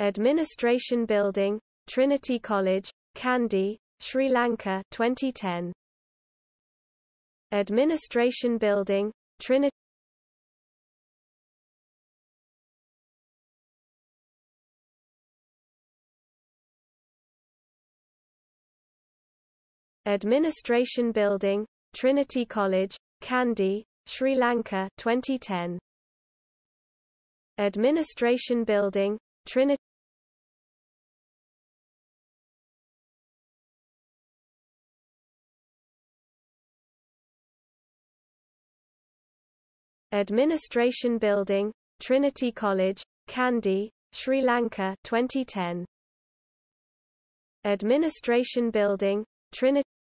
Administration Building, Trinity College, Kandy, Sri Lanka 2010. Administration Building, Trinity. Administration Building, Trinity College, Kandy, Sri Lanka 2010. Administration Building, Trinity. Administration Building, Trinity College, Kandy, Sri Lanka 2010. Administration Building, Trinity.